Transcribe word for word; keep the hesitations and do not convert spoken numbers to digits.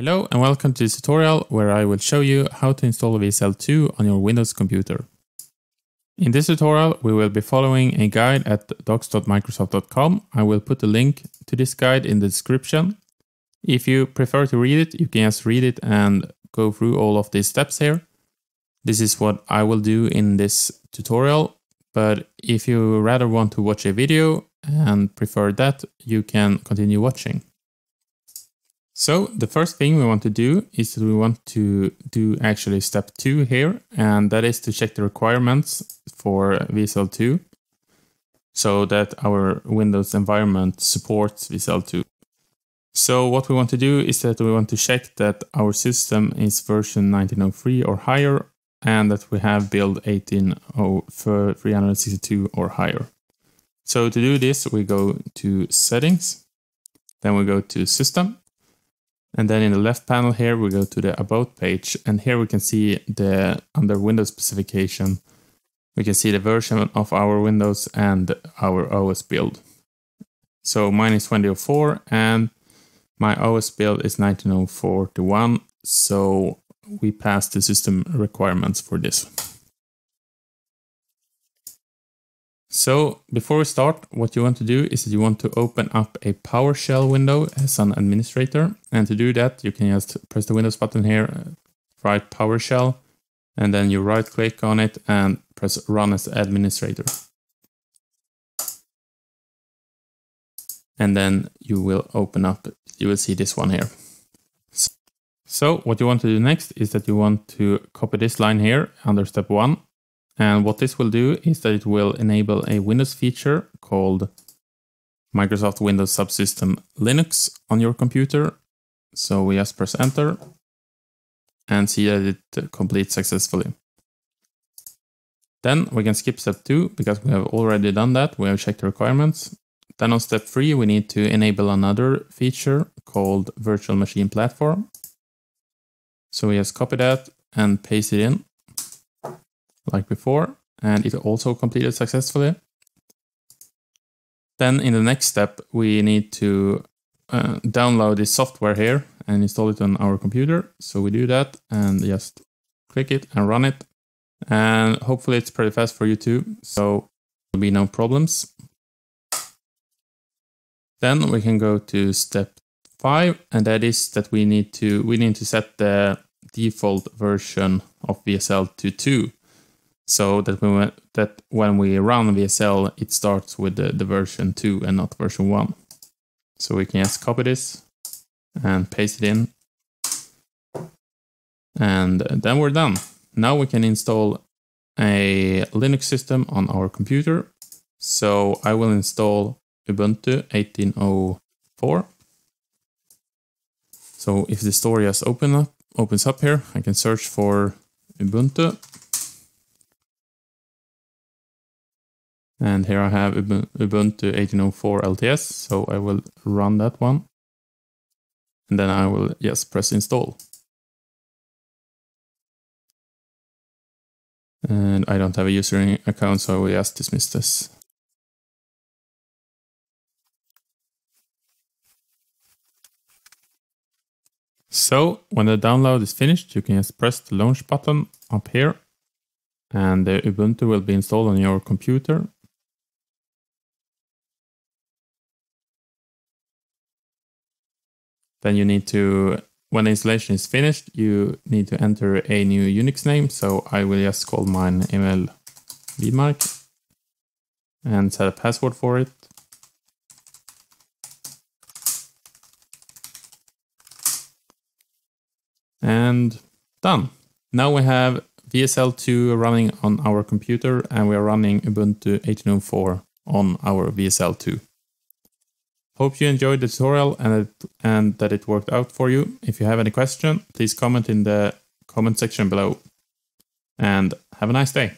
Hello and welcome to this tutorial where I will show you how to install W S L two on your Windows computer. In this tutorial we will be following a guide at docs dot microsoft dot com. I will put a link to this guide in the description. If you prefer to read it, you can just read it and go through all of these steps here. This is what I will do in this tutorial, but if you rather want to watch a video and prefer that, you can continue watching. So the first thing we want to do is that we want to do actually step two here, and that is to check the requirements for W S L two so that our Windows environment supports W S L two. So what we want to do is that we want to check that our system is version nineteen oh three or higher, and that we have build eighteen oh three sixty-two or higher. So to do this, we go to settings, then we go to system. And then in the left panel here, we go to the About page, and here we can see the under Windows specification, we can see the version of our Windows and our O S build. So mine is twenty oh four and my O S build is nineteen oh four to one, so we pass the system requirements for this. So before we start, what you want to do is you want to open up a PowerShell window as an administrator. And to do that, you can just press the Windows button here, write PowerShell, and then you right click on it and press Run as administrator. And then you will open up, you will see this one here. So what you want to do next is that you want to copy this line here under step one. And what this will do is that it will enable a Windows feature called Microsoft Windows Subsystem Linux on your computer. So we just press enter and see that it completes successfully. Then we can skip step two because we have already done that. We have checked the requirements. Then on step three, we need to enable another feature called Virtual Machine Platform. So we just copy that and paste it in, like before, and it also completed successfully. Then in the next step, we need to uh, download this software here and install it on our computer. So we do that and just click it and run it. And hopefully it's pretty fast for you too, so there'll be no problems. Then we can go to step five, and that is that we need to we need to set the default version of W S L to two. So that when, that when we run W S L, it starts with the, the version two and not version one. So we can just copy this and paste it in. And then we're done. Now we can install a Linux system on our computer. So I will install Ubuntu eighteen oh four. So if the store just open up, opens up here, I can search for Ubuntu. And here I have Ubuntu eighteen oh four L T S, so I will run that one. And then I will just press install. And I don't have a user account, so I will just dismiss this. So when the download is finished, you can just press the launch button up here, and the Ubuntu will be installed on your computer. Then you need to, when the installation is finished, you need to enter a new Unix name. So I will just call mine Emil Vidmark and set a password for it. And done. Now we have W S L two running on our computer, and we are running Ubuntu eighteen oh four on our W S L two. Hope you enjoyed the tutorial and, it, and that it worked out for you. If you have any question, please comment in the comment section below. And have a nice day.